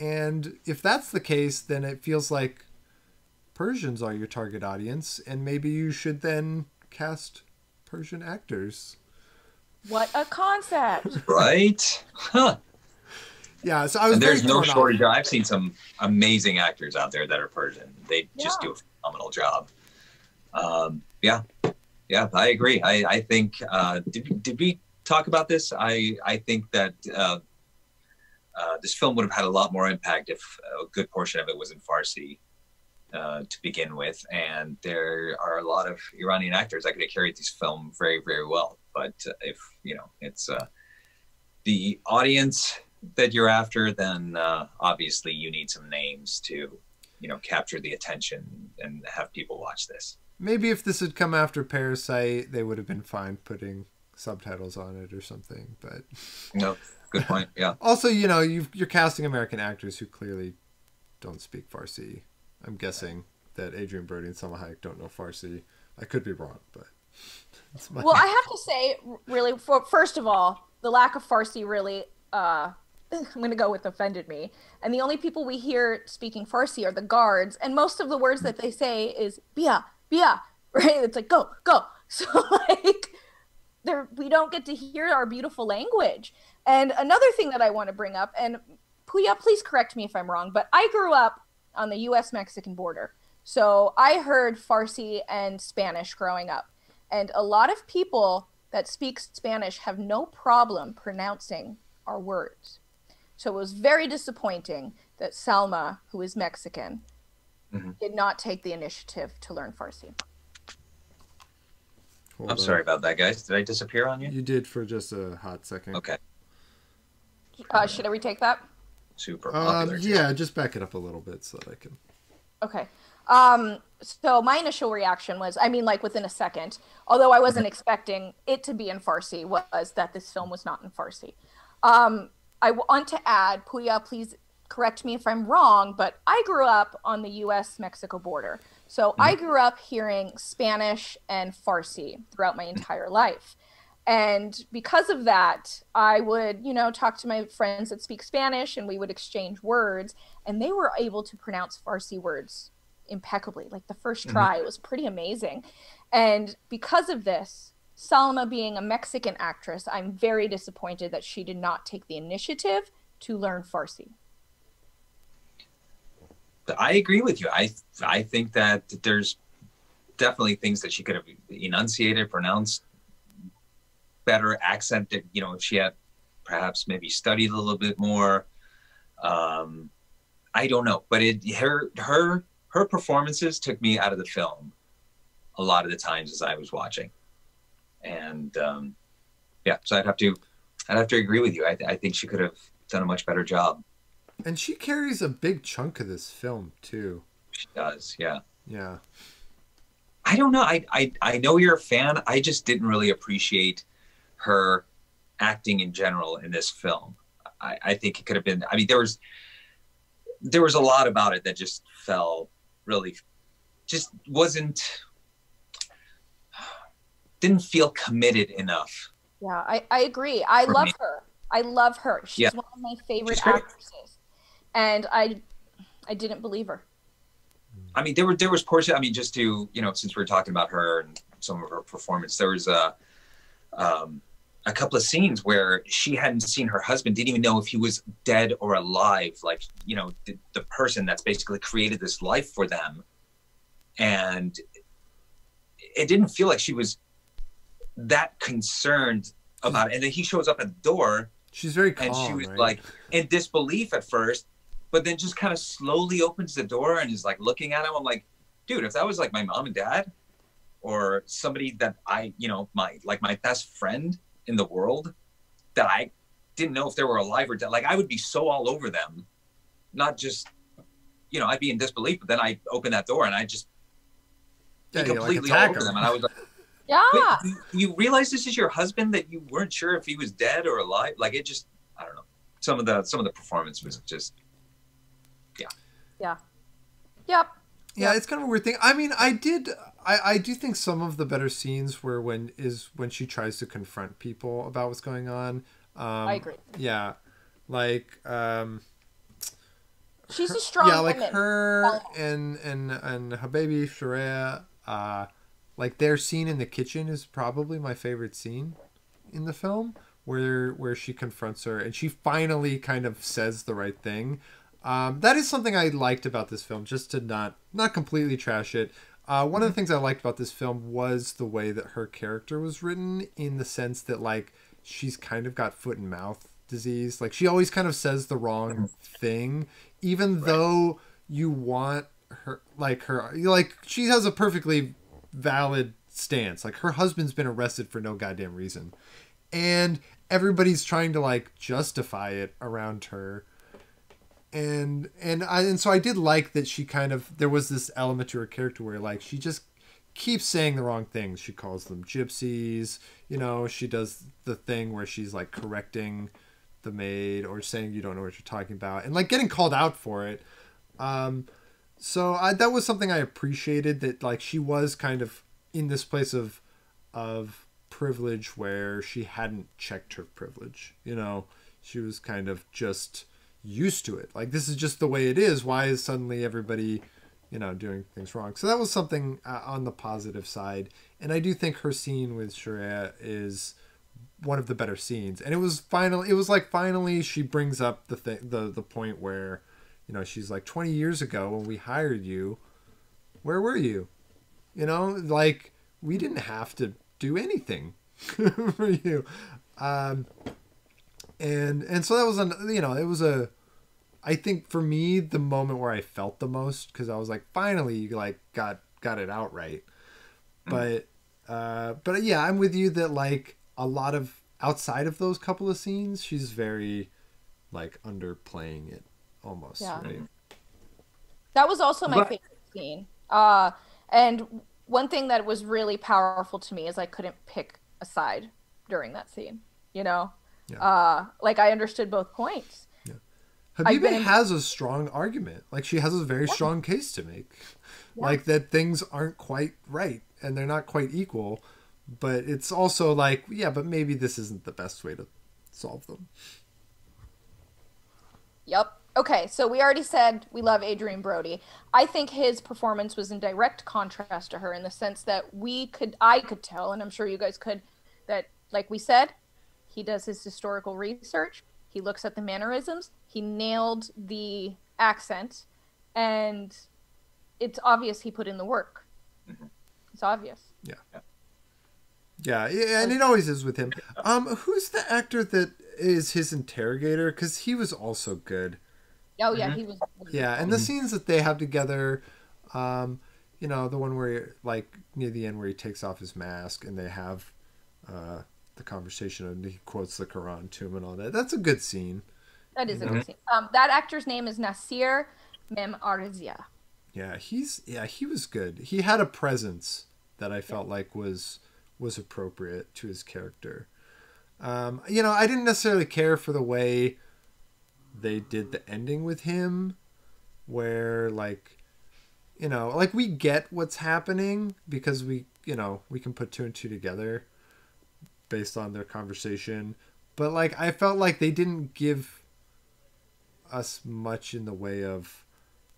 And if that's the case, then it feels like Persians are your target audience, and maybe you should then cast Persian actors. What a concept. Right? Huh. Yeah, so I was, and there's no shortage. I've seen some amazing actors out there that are Persian. They just do a phenomenal job. Yeah, I agree. I think, did we talk about this? I think that this film would have had a lot more impact if a good portion of it was in Farsi to begin with. And there are a lot of Iranian actors that could have carried this film very, very well. But if, you know, it's the audience that you're after, then obviously you need some names to, you know, capture the attention and have people watch this. Maybe if this had come after Parasite, they would have been fine putting subtitles on it or something. But no, good point. Yeah. Also, you know, you're casting American actors who clearly don't speak Farsi. I'm guessing that Adrian Brody and Salma Hayek don't know Farsi. I could be wrong, but that's my... Well, I have to say, really, first of all, the lack of Farsi really, I'm going to go with offended me. And the only people we hear speaking Farsi are the guards. And most of the words that they say is bia, bia, right? It's like, go, go. So, like, we don't get to hear our beautiful language. And another thing that I want to bring up, and Puya, please correct me if I'm wrong, but I grew up on the U.S.-Mexican border. So I heard Farsi and Spanish growing up. And a lot of people that speak Spanish have no problem pronouncing our words. So it was very disappointing that Salma, who is Mexican, did not take the initiative to learn Farsi. I'm sorry about that, guys. Did I disappear on you? You did for just a hot second. Okay. Should I retake that? Super popular. Yeah, just back it up a little bit so that I can... Okay. So my initial reaction was, I mean, like, within a second, although I wasn't expecting it to be in Farsi, was that this film was not in Farsi. I want to add, Puya, please correct me if I'm wrong, but I grew up on the U.S.-Mexico border. So I grew up hearing Spanish and Farsi throughout my entire life. And because of that, I would, you know, talk to my friends that speak Spanish, and we would exchange words, and they were able to pronounce Farsi words impeccably. Like, the first try, it was pretty amazing. And because of this, Salma being a Mexican actress, I'm very disappointed that she did not take the initiative to learn Farsi. I agree with you. I think that there's definitely things that she could have enunciated, pronounced better, accented, you know, if she had perhaps maybe studied a little bit more. I don't know, but her performances took me out of the film a lot of the times as I was watching. And yeah, so I'd have to agree with you. I think she could have done a much better job. And she carries a big chunk of this film too. She does, yeah. Yeah. I don't know. I know you're a fan. I just didn't really appreciate her acting in general in this film. I think it could have been. I mean, there was a lot about it that just fell really, just didn't feel committed enough. Yeah, I agree. I love her. I love her. She's one of my favorite actresses. And I didn't believe her. I mean, there was portion. I mean, just to, you know, since we're talking about her and some of her performance, there was a couple of scenes where she hadn't seen her husband, didn't even know if he was dead or alive. Like, you know, the person that's basically created this life for them, and it didn't feel like she was that concerned about it. And then he shows up at the door, She's very calm, and she was like in disbelief at first, but then just kind of slowly opens the door and is like looking at him. I'm like, dude, if that was like my mom and dad or somebody that I, you know, my best friend in the world that I didn't know if they were alive or dead, like I would be so all over them, not just, you know, I'd be in disbelief, but then I open that door and I just be completely all over them. And I was like, yeah, you realize this is your husband that you weren't sure if he was dead or alive. Like it just, I don't know. Some of the performance was just, yeah, it's kind of a weird thing. I mean, I do think some of the better scenes were when she tries to confront people about what's going on. I agree. Yeah, like she's a strong woman. Like her and her baby Shohreh, like their scene in the kitchen is probably my favorite scene in the film, where she confronts her and she finally kind of says the right thing. That is something I liked about this film, just to not completely trash it. One of the things I liked about this film was the way that her character was written, in the sense that like she's kind of got foot and mouth disease. Like she always kind of says the wrong thing, even though you want her, like she has a perfectly valid stance. Like her husband's been arrested for no goddamn reason, and everybody's trying to like justify it around her. And so I did like that she kind of, there was this element to her character where like she just keeps saying the wrong things. She calls them gypsies, you know, she does the thing where she's like correcting the maid or saying you don't know what you're talking about and like getting called out for it. So that was something I appreciated, that like she was kind of in this place of privilege where she hadn't checked her privilege, you know. She was kind of just used to it, like this is just the way it is, why is suddenly everybody, you know, doing things wrong? So that was something on the positive side, and I do think her scene with Shohreh is one of the better scenes, and it was finally she brings up the point where, you know, she's like, 20 years ago when we hired you, where were you? You know, like we didn't have to do anything for you. And so that was, you know, it was a, I think for me, the moment where I felt the most, because I was like, finally, you like got it out right. But yeah, I'm with you that like a lot of, outside of those couple of scenes, she's very like underplaying it almost. Yeah. Right? That was also my favorite scene. And one thing that was really powerful to me is I couldn't pick a side during that scene, you know? Yeah. Like I understood both points. Yeah. Habiba has a strong argument. Like she has a very strong case to make, like that things aren't quite right and they're not quite equal, but it's also like, yeah, but maybe this isn't the best way to solve them. Yep. Okay. So we already said we love Adrian Brody. I think his performance was in direct contrast to her, in the sense that I could tell, and I'm sure you guys could, that like we said, he does his historical research. He looks at the mannerisms. He nailed the accent. And it's obvious he put in the work. It's obvious. Yeah. Yeah, and it always is with him. Who's the actor that is his interrogator? Because he was also good. Oh, yeah, he was. Yeah, and the scenes that they have together, you know, the one where, like, near the end where he takes off his mask and they have... the conversation, and he quotes the Quran to him and all that. That's a good scene. That is a good scene. That actor's name is Nasir Memarizia. Yeah, he was good. He had a presence that I felt like was appropriate to his character. You know, I didn't necessarily care for the way they did the ending with him, where like, you know, like we get what's happening because we can put two and two together based on their conversation, but like I felt like they didn't give us much in the way of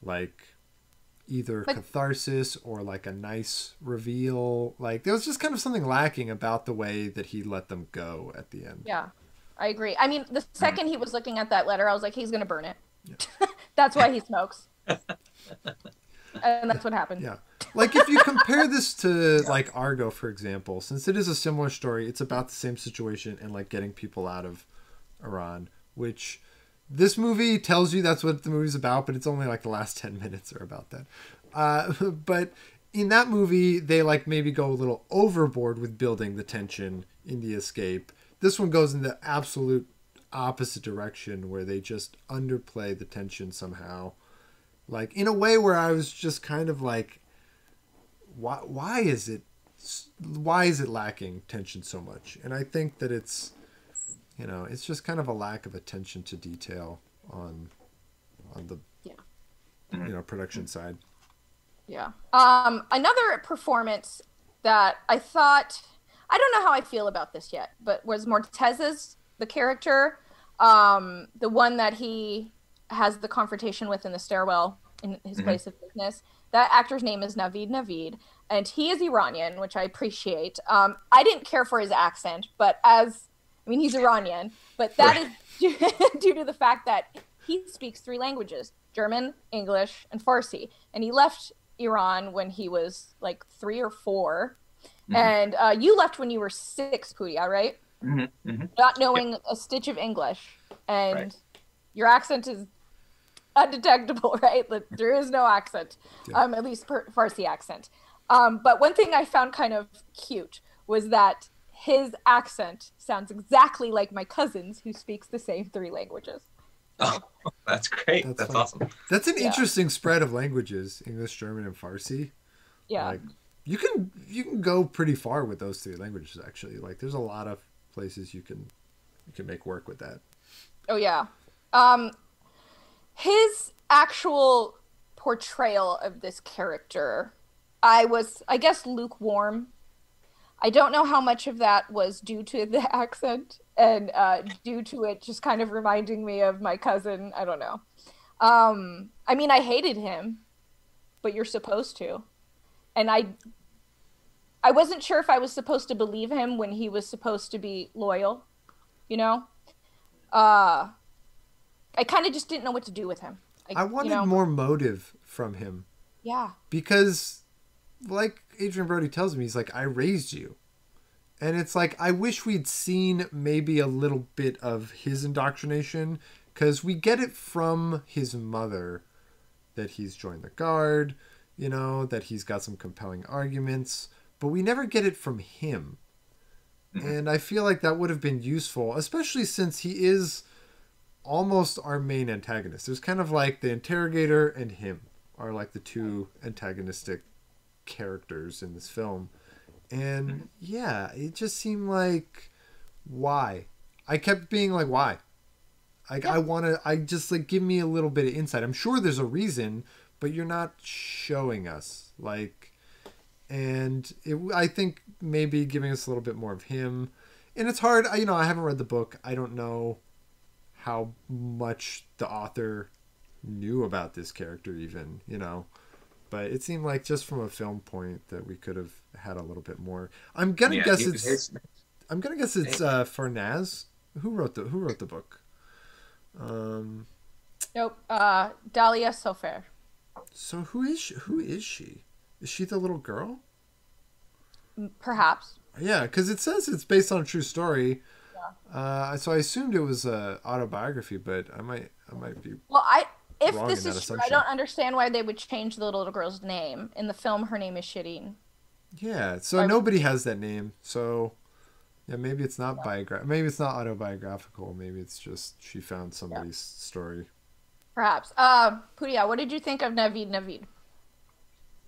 like either catharsis or like a nice reveal. Like there was just kind of something lacking about the way that he let them go at the end. Yeah, I agree. I mean, the second he was looking at that letter, I was like, he's gonna burn it. Yeah. That's why he smokes. And that's what happened. Yeah. Like if you compare this to like Argo, for example, since it is a similar story, it's about the same situation and like getting people out of Iran, which this movie tells you that's what the movie's about, but it's only like the last 10 minutes are about that. But in that movie, they like maybe go a little overboard with building the tension in the escape. This one goes in the absolute opposite direction where they just underplay the tension somehow. Like in a way where I was just kind of like, why is it lacking tension so much? And I think that it's, you know, it's just kind of a lack of attention to detail on the, yeah, you know, production side. Yeah. Another performance that I thought, I don't know how I feel about this yet, but was Mortez's, the character, the one that he has the confrontation with in the stairwell in his place of business. That actor's name is Navid Navid, and he is Iranian, which I appreciate. I didn't care for his accent, but I mean, he's Iranian, but that is due to the fact that he speaks three languages, German, English, and Farsi. And he left Iran when he was like 3 or 4. And you left when you were 6, Pourya, right? Not knowing a stitch of English. And your accent is undetectable, right? There is no accent, at least Farsi accent. But one thing I found kind of cute was that his accent sounds exactly like my cousin's, who speaks the same 3 languages. Oh, that's great. That's awesome. That's an interesting spread of languages, English, German, and Farsi. Yeah. Like, you can go pretty far with those 3 languages, actually. Like, there's a lot of places you can make work with that. Oh, yeah. His actual portrayal of this character, I was, I guess, lukewarm. I don't know how much of that was due to the accent and due to it just kind of reminding me of my cousin. I don't know. I mean, I hated him, but you're supposed to. And I wasn't sure if I was supposed to believe him when he was supposed to be loyal, you know? I kind of just didn't know what to do with him. I wanted more motive from him. Yeah. Because, like Adrian Brody tells me, he's like, I raised you. And it's like, I wish we'd seen maybe a little bit of his indoctrination, because we get it from his mother that he's joined the guard, you know, that he's got some compelling arguments, but we never get it from him. And I feel like that would have been useful, especially since he is almost our main antagonist. There's kind of like the interrogator and him are like the 2 antagonistic characters in this film. And yeah, it just seemed like, why? I kept being like, why? I just like, give me a little bit of insight. I'm sure there's a reason, but you're not showing us, like, and it, I think maybe giving us a little bit more of him. And it's hard, you know, I haven't read the book. I don't know how much the author knew about this character even, you know, but it seemed like just from a film point that we could have had a little bit more. I'm going to guess it's Farnaz. Who wrote the book? Nope. Dalia Sofer. So who is she? Is she the little girl? Perhaps. Yeah, because it says it's based on a true story. Yeah. So I assumed it was a autobiography, but I might be. Well, if this is true, I don't understand why they would change the little girl's name. In the film, her name is Shirin. Yeah, so nobody has that name. So yeah, maybe it's not maybe it's not autobiographical. Maybe it's just she found somebody's story. Perhaps. Pourya, what did you think of Navid Navid?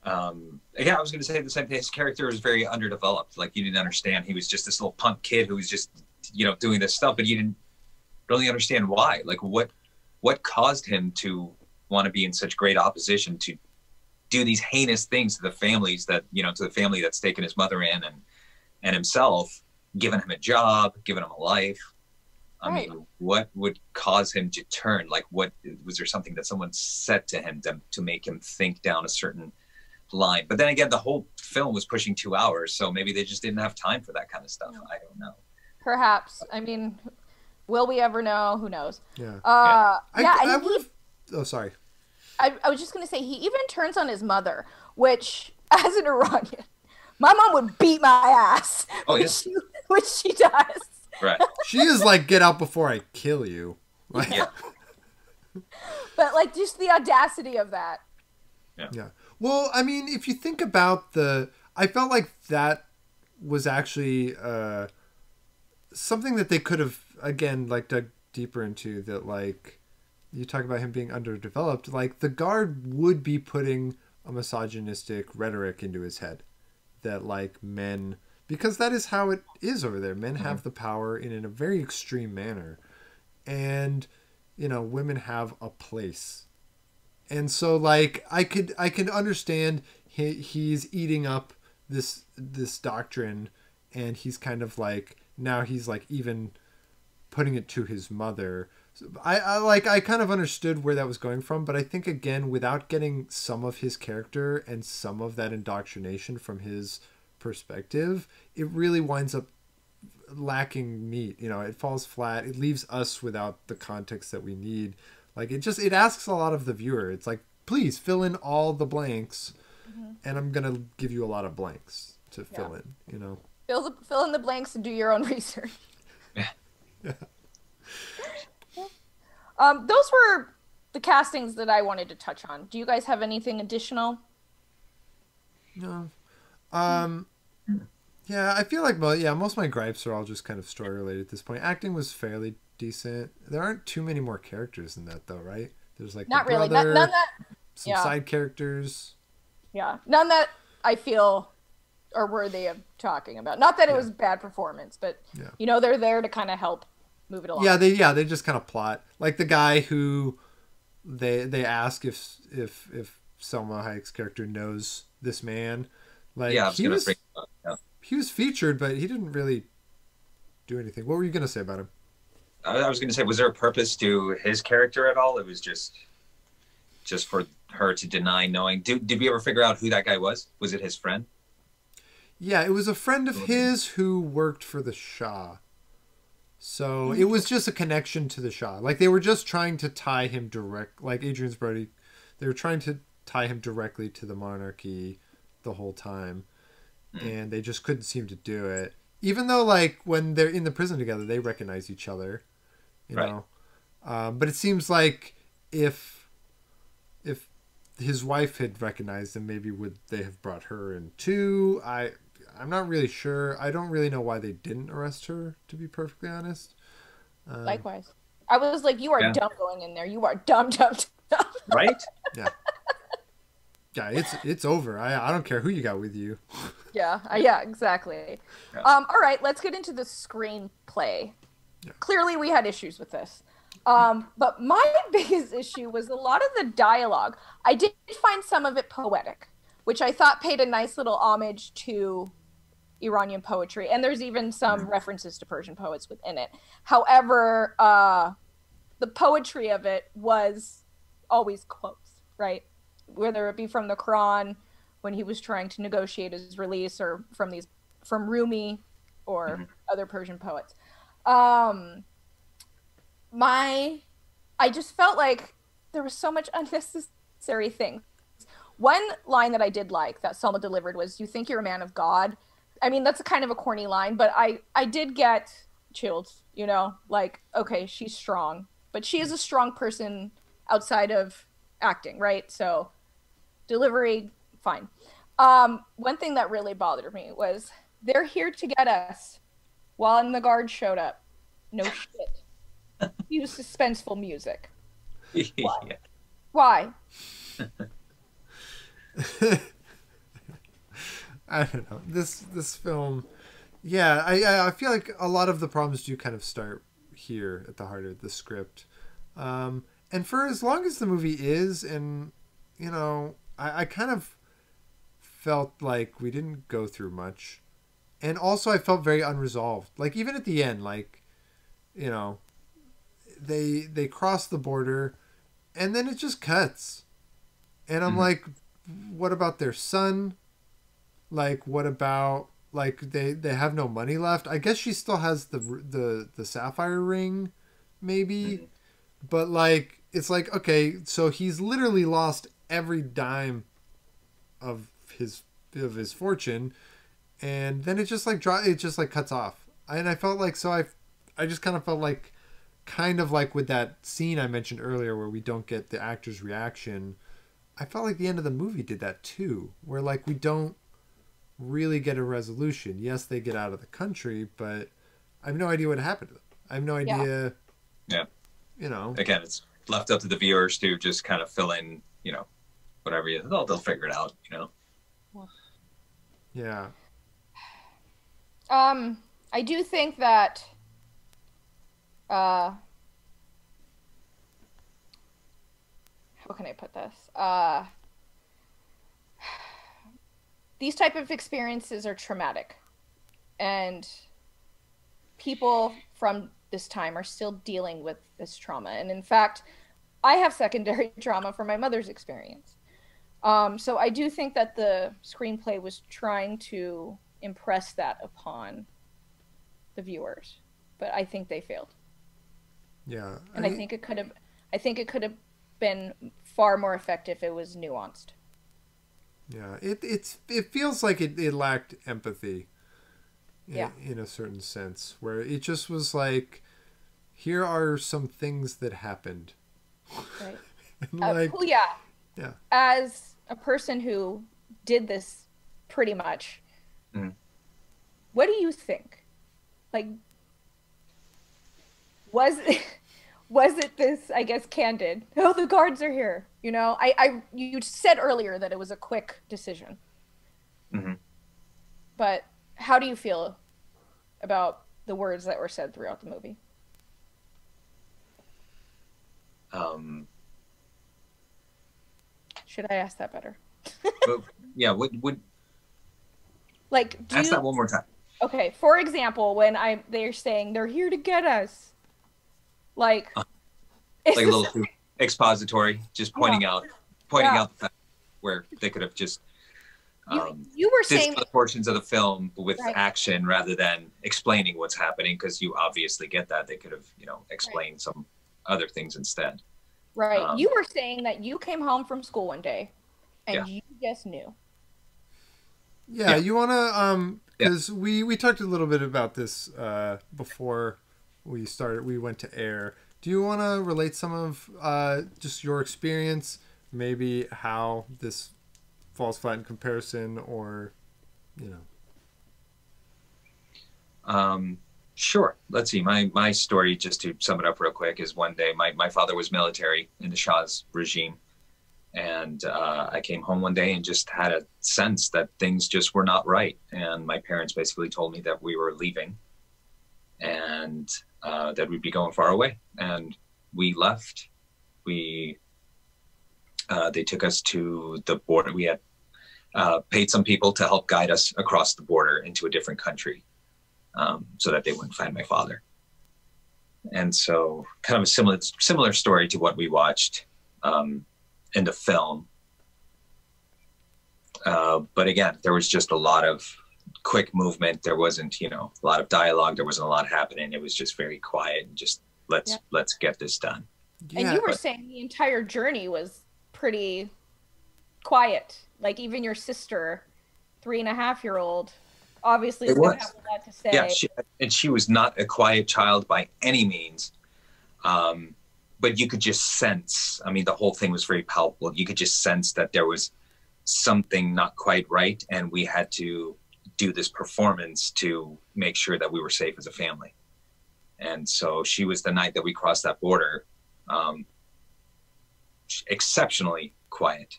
Yeah, I was going to say the same thing. His character was very underdeveloped. Like, you didn't understand. He was just this little punk kid who was just, you know, doing this stuff, but you didn't really understand why. Like, what caused him to want to be in such great opposition, to do these heinous things to the families that, you know, to the family that's taken his mother in and himself, giving him a job, giving him a life. I mean, what would cause him to turn? Like, what was there something that someone said to him to make him think down a certain line? But then again, the whole film was pushing 2 hours, so maybe they just didn't have time for that kind of stuff. I don't know. Perhaps. I mean, will we ever know? Who knows? Yeah. I was just going to say, he even turns on his mother, which, as an Iranian, my mom would beat my ass, which she does. Right. She is like, get out before I kill you. Like, yeah. But like, just the audacity of that. Yeah. Yeah. Well, I mean, if you think about the, I felt like that was actually something that they could have, again, like dug deeper into that. Like, you talk about him being underdeveloped, like the guard would be putting a misogynistic rhetoric into his head that like men, because that is how it is over there. Men have the power in a very extreme manner, and you know, women have a place. And so like, I can understand he's eating up this doctrine, and he's kind of like, now he's like even putting it to his mother. So I kind of understood where that was going from, but I think again, without getting some of his character and some of that indoctrination from his perspective, it really winds up lacking meat. You know, it falls flat. It leaves us without the context that we need. Like, it asks a lot of the viewer. It's like, please fill in all the blanks, and I'm going to give you a lot of blanks to fill in, you know. Fill in the blanks and do your own research. Yeah. Yeah. Those were the castings that I wanted to touch on. Do you guys have anything additional? No. Yeah, I feel like most of my gripes are all just kind of story related at this point. Acting was fairly decent. There aren't too many more characters in that though, right? There's like not the really brother, none that some side characters. Yeah, none that I feel are worthy of talking about. Not that it was bad performance, but you know, they're there to kind of help move it along. Yeah, they just kind of plot. Like the guy who they ask if Selma Hayek's character knows this man. Like he was featured, but he didn't really do anything. What were you gonna say about him? I was gonna say, was there a purpose to his character at all? It was just for her to deny knowing. Did we ever figure out who that guy was? Was it his friend? Yeah, it was a friend of his who worked for the Shah. So it was just a connection to the Shah. Like they were just trying to tie him direct, like Adrian Brody, they were trying to tie him directly to the monarchy the whole time. And they just couldn't seem to do it. Even though like when they're in the prison together, they recognize each other, you know? But it seems like if his wife had recognized him, maybe would they have brought her in too? I'm not really sure. I don't really know why they didn't arrest her, to be perfectly honest. Likewise. I was like, you are dumb going in there. You are dumb. Right? Yeah. Yeah, it's over. I don't care who you got with you. Yeah, exactly. Yeah. All right, let's get into the screenplay. Yeah. Clearly we had issues with this. But my biggest issue was a lot of the dialogue. I did find some of it poetic, which I thought paid a nice little homage to Iranian poetry. And there's even some references to Persian poets within it. However, the poetry of it was always quotes, right? Whether it be from the Quran when he was trying to negotiate his release, or from Rumi or other Persian poets. I just felt like there was so much unnecessary thing. One line that I did like that Selma delivered was, "You think you're a man of God." I mean, that's a kind of a corny line, but I did get chills, you know, like, okay, she's strong, but she is a strong person outside of acting, right? So delivery, fine. One thing that really bothered me was, they're here to get us while the guard showed up. No shit. Use suspenseful music. Why? I don't know. This film, yeah, I feel like a lot of the problems do kind of start here at the heart of the script. And for as long as the movie is, and you know, I kind of felt like we didn't go through much, and also I felt very unresolved. Like even at the end, like, you know, they cross the border, and then it just cuts. And I'm like, what about their son? Like, what about, like, they have no money left. I guess she still has the sapphire ring, maybe. But, like, it's like, okay, so he's literally lost every dime of his fortune. And then it just, like, cuts off. And I felt like, so I I just kind of felt like, kind of like with that scene I mentioned earlier where we don't get the actor's reaction, I felt like the end of the movie did that too, where like we don't really get a resolution. Yes, they get out of the country, but I have no idea what happened to them. I have no idea. Yeah. You know. Again, it's left up to the viewers to just kind of fill in, you know, whatever you, they'll figure it out, you know. Yeah. I do think that how can I put this? These type of experiences are traumatic, and people from this time are still dealing with this trauma. And in fact, I have secondary trauma from my mother's experience. So I do think that the screenplay was trying to impress that upon the viewers, but I think they failed. Yeah. And I think it could have been far more effective if it was nuanced. Yeah. It feels like it lacked empathy in a certain sense, where it just was like, here are some things that happened. Right. Yeah. As a person who did this pretty much, what do you think? Like, was it this, I guess, candid? Oh, the guards are here. You know, you said earlier that it was a quick decision. Mm-hmm. But how do you feel about the words that were said throughout the movie? Should I ask that better? Yeah, would like do ask that one more time. Okay, for example, when they're saying they're here to get us, like a little too expository, just pointing out the fact where they could have just you were saying portions of the film with action rather than explaining what's happening, because you obviously get that they could have, you know, explained some other things instead. Right. You were saying that you came home from school one day and you just knew. Yeah, you want to, because we talked a little bit about this before we started, we went to air. Do you want to relate some of just your experience, maybe how this falls flat in comparison, or, you know? Sure. Let's see. My story, just to sum it up real quick, is one day my father was military in the Shah's regime. And I came home one day and just had a sense that things just were not right. And my parents basically told me that we were leaving and that we'd be going far away. And we left. They took us to the border. We had paid some people to help guide us across the border into a different country. So that they wouldn't find my father. And so kind of a similar story to what we watched in the film. But again, there was just a lot of quick movement. There wasn't, you know, a lot of dialogue. There wasn't a lot happening. It was just very quiet and just let's get this done. Yeah. And you were saying the entire journey was pretty quiet. Like even your sister, 3.5-year-old, obviously it was. Have a lot to say. Yeah, she was not a quiet child by any means. But you could just sense, I mean, the whole thing was very palpable. You could just sense that there was something not quite right, and we had to do this performance to make sure that we were safe as a family. And so she was, the night that we crossed that border, exceptionally quiet.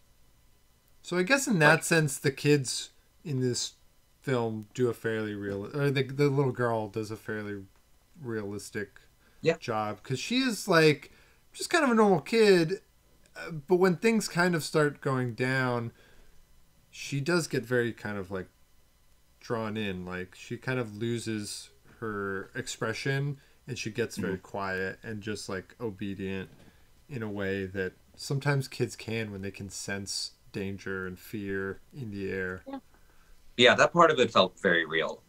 So I guess in that sense, the kids in this film do a fairly real, or the little girl does a fairly realistic job, because she is like just kind of a normal kid, but when things kind of start going down, she does get very kind of like drawn in, like she kind of loses her expression and she gets very quiet and just like obedient in a way that sometimes kids can, when they can sense danger and fear in the air. Yeah, that part of it felt very real,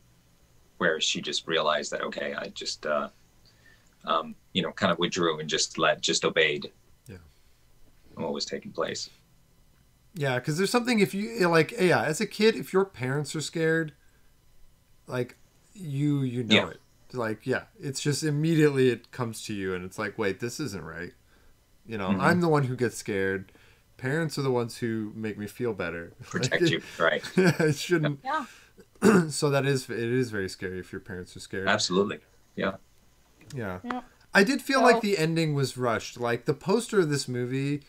where she just realized that, okay, I just, you know, kind of withdrew and just obeyed what was taking place. Yeah, because there's something, if you, like, as a kid, if your parents are scared, like, you know it. like, yeah, it's just immediately it comes to you and it's like, wait, this isn't right. You know, mm-hmm. I'm the one who gets scared. Parents are the ones who make me feel better. Protect like, you, right? Yeah, it shouldn't. Yeah. So that is, it is very scary if your parents are scared. Absolutely. Yeah. Yeah. Yeah. I did feel like the ending was rushed. Like the poster of this movie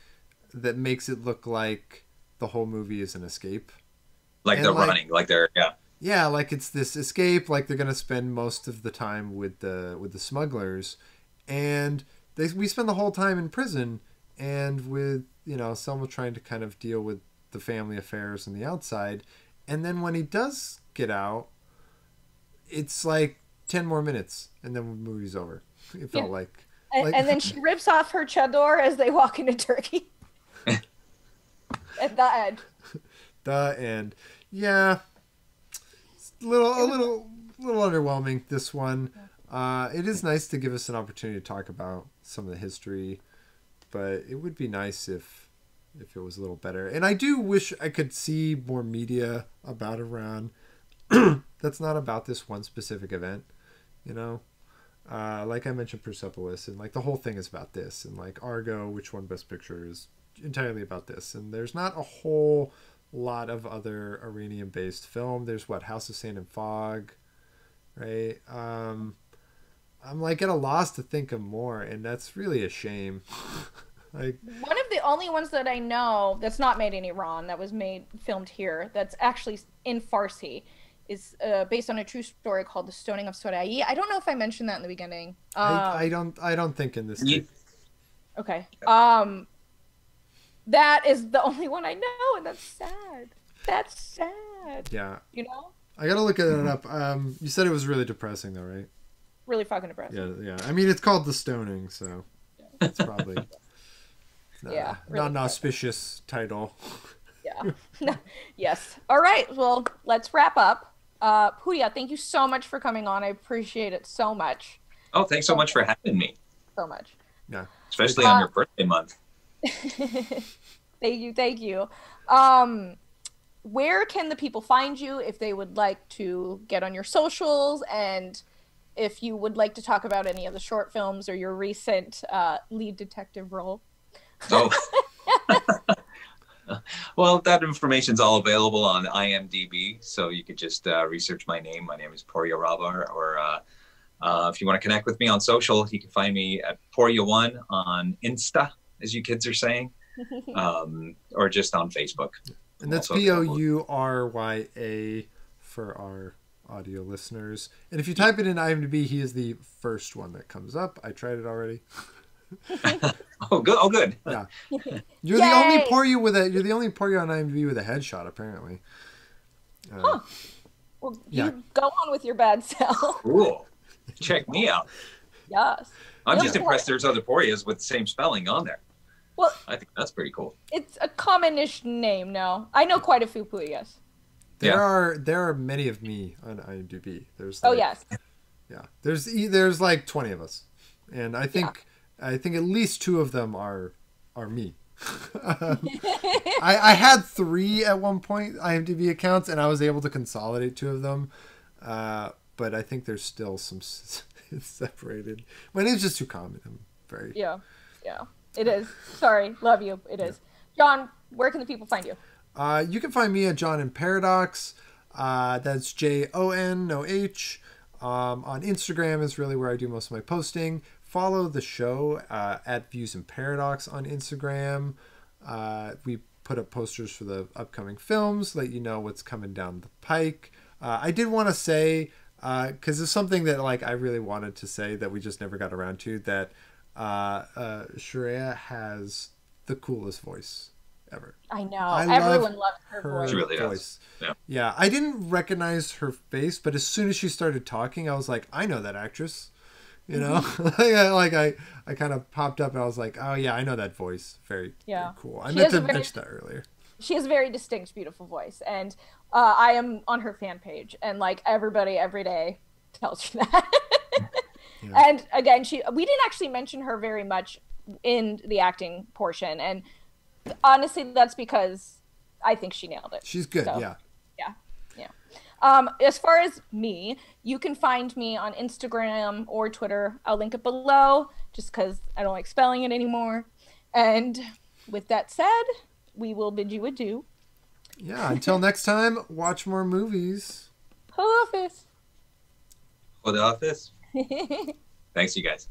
that makes it look like the whole movie is an escape. Like and they're like, running, like they're, yeah. Yeah, like it's this escape, like they're going to spend most of the time with the smugglers. And they, we spend the whole time in prison and with, you know, Selma trying to kind of deal with the family affairs and the outside. And then when he does get out, it's like 10 more minutes and then the movie's over. It felt like, and then she rips off her chador as they walk into Turkey. At the end. The end. Yeah. It's a little underwhelming, this one. It is nice to give us an opportunity to talk about some of the history, but it would be nice if it was a little better. And I do wish I could see more media about Iran that's not about this one specific event, you know? Like I mentioned, Persepolis, and like the whole thing is about this, and like Argo, which won Best Picture, is entirely about this. And there's not a whole lot of other Iranian-based film. There's what, House of Sand and Fog, right? I'm like at a loss to think of more, and that's really a shame. Like one of the only ones that I know that's not made in Iran, that was filmed here, that's actually in Farsi, is based on a true story called The Stoning of Soraya. I don't know if I mentioned that in the beginning. I don't think in this case. Okay. That is the only one I know, and that's sad. That's sad. Yeah. You know? I gotta look at it up. You said it was really depressing though, right? Really fucking depressing. Yeah, yeah. I mean, it's called The Stoning, so it's probably yeah, really not an auspicious title. Yeah. Yes. All right. Well, let's wrap up. Pourya, thank you so much for coming on. I appreciate it so much. Oh, thanks so much for having me. So much. Yeah. Especially on your birthday month. Thank you. Thank you. Where can the people find you if they would like to get on your socials, and if you would like to talk about any of the short films or your recent lead detective role? Oh. Well, that information's all available on IMDb, so you could just research my name. My name is Pourya Rahbar, or if you want to connect with me on social, you can find me at Pourya1 on Insta, as you kids are saying, or just on Facebook. And that's Pourya for our audio listeners. And if you type it in IMDb, he is the first one that comes up. I tried it already. Oh good! Oh good! Yeah, you're the only Pourya with a. You're the only Pourya on IMDb with a headshot, apparently. Huh. Well, you go on with your bad self. Cool. Check me out. Yes. I'm just impressed there's other Poryas with the same spelling on there. Well, I think that's pretty cool. It's a commonish name now. I know quite a few Poryas. There are many of me on IMDb. There's like, there's like 20 of us, and I think. Yeah. I think at least 2 of them are me. I had 3 at one point IMDb accounts, and I was able to consolidate 2 of them. But I think there's still some separated. My name's just too common. I'm very it is. Sorry, love you. It is. John, where can the people find you? You can find me at John in Paradox. That's JONOH. On Instagram is really where I do most of my posting. Follow the show at Views in Paradox on Instagram. We put up posters for the upcoming films, let you know what's coming down the pike. I did want to say, because it's something that like I really wanted to say that we just never got around to, that Shohreh has the coolest voice ever. I know. Everyone loves her voice. She really does. Yeah. I didn't recognize her face, but as soon as she started talking, I was like, I know that actress. You know, I kind of popped up and I was like, oh yeah, I know that voice. Very cool. I meant to mention that earlier. She has a very distinct, beautiful voice, and I am on her fan page, and like everybody every day tells her that. And again, we didn't actually mention her very much in the acting portion, and honestly, that's because I think she nailed it. She's good. So, yeah. As far as me, you can find me on Instagram or Twitter. I'll link it below just because I don't like spelling it anymore. And with that said, we will bid you adieu. Yeah, until next time, watch more movies. Whole office. Whole office. Thanks, you guys.